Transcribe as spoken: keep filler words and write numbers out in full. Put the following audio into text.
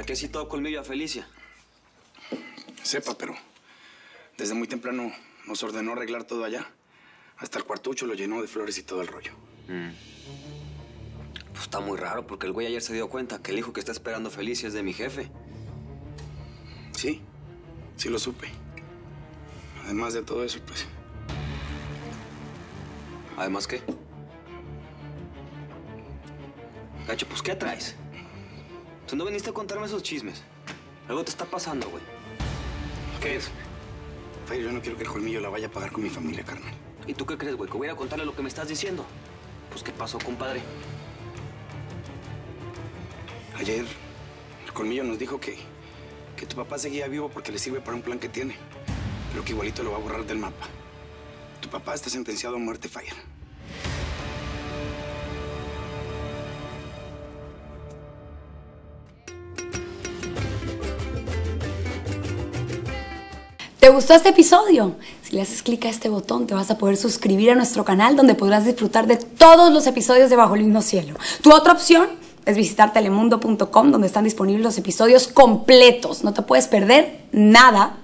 ¿Para qué citó colmillo a Felicia? Sepa, pero desde muy temprano nos ordenó arreglar todo allá. Hasta el cuartucho lo llenó de flores y todo el rollo. Mm. Pues está muy raro, porque el güey ayer se dio cuenta que el hijo que está esperando a Felicia es de mi jefe. Sí, sí lo supe. Además de todo eso, pues... ¿Además qué? Gacho, pues, ¿qué traes? Tú no viniste a contarme esos chismes. Algo te está pasando, güey. ¿Qué es? Fayer, yo no quiero que el colmillo la vaya a pagar con mi familia, Carmen. ¿Y tú qué crees, güey? ¿Que voy a contarle lo que me estás diciendo? Pues, ¿qué pasó, compadre? Ayer, el colmillo nos dijo que, que tu papá seguía vivo porque le sirve para un plan que tiene, pero que igualito lo va a borrar del mapa. Tu papá está sentenciado a muerte, Fayer. ¿Te gustó este episodio? Si le haces clic a este botón, te vas a poder suscribir a nuestro canal, donde podrás disfrutar de todos los episodios de Bajo el Mismo Cielo. Tu otra opción es visitar telemundo punto com, donde están disponibles los episodios completos. No te puedes perder nada.